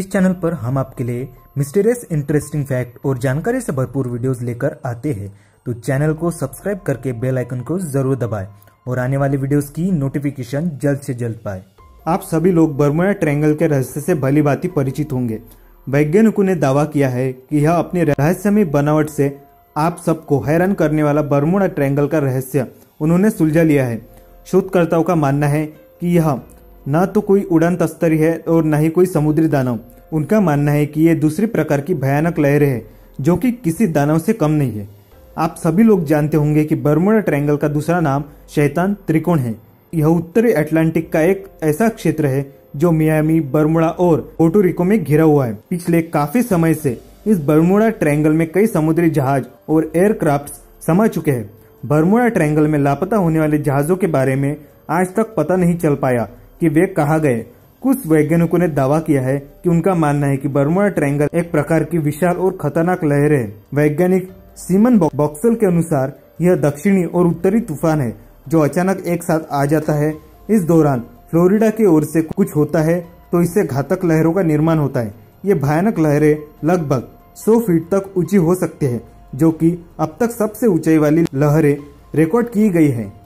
इस चैनल पर हम आपके लिए मिस्टीरियस, इंटरेस्टिंग फैक्ट और जानकारी से भरपूर वीडियोस लेकर आते हैं। तो चैनल को सब्सक्राइब करके बेल आइकन को जरूर दबाएं और आने वाले वीडियोस की नोटिफिकेशन जल्द से जल्द पाएं। आप सभी लोग बर्मुडा ट्रायंगल के रहस्य से भलीभांति परिचित होंगे। वैज्ञानिकों ने दावा किया है कि यह अपने रहस्यमय बनावट से आप सबको हैरान करने वाला बर्मुडा ट्रायंगल का रहस्य उन्होंने सुलझा लिया है। शोधकर्ताओं का मानना है कि यह न तो कोई उड़न तस्तरी है और न ही कोई समुद्री दानव। उनका मानना है कि ये दूसरी प्रकार की भयानक लहरें हैं जो कि किसी दानव से कम नहीं है। आप सभी लोग जानते होंगे कि बर्मुडा ट्रायंगल का दूसरा नाम शैतान त्रिकोण है। यह उत्तरी अटलांटिक का एक ऐसा क्षेत्र है जो मियामी, बर्मुडा और पोर्टो रिको में घिरा हुआ है। पिछले काफी समय से इस बर्मुडा ट्रायंगल में कई समुद्री जहाज और एयरक्राफ्ट समा चुके हैं। बर्मुडा ट्रायंगल में लापता होने वाले जहाजों के बारे में आज तक पता नहीं चल पाया कि वे कहाँ गए। कुछ वैज्ञानिकों ने दावा किया है कि उनका मानना है कि बर्मुडा ट्रायंगल एक प्रकार की विशाल और खतरनाक लहर है। वैज्ञानिक सीमन बॉक्सल के अनुसार यह दक्षिणी और उत्तरी तूफान है जो अचानक एक साथ आ जाता है। इस दौरान फ्लोरिडा की ओर से कुछ होता है तो इससे घातक लहरों का निर्माण होता है। ये भयानक लहरें लगभग 100 फीट तक ऊंची हो सकती है जो कि अब तक सबसे ऊंचाई वाली लहरें रिकॉर्ड की गई है।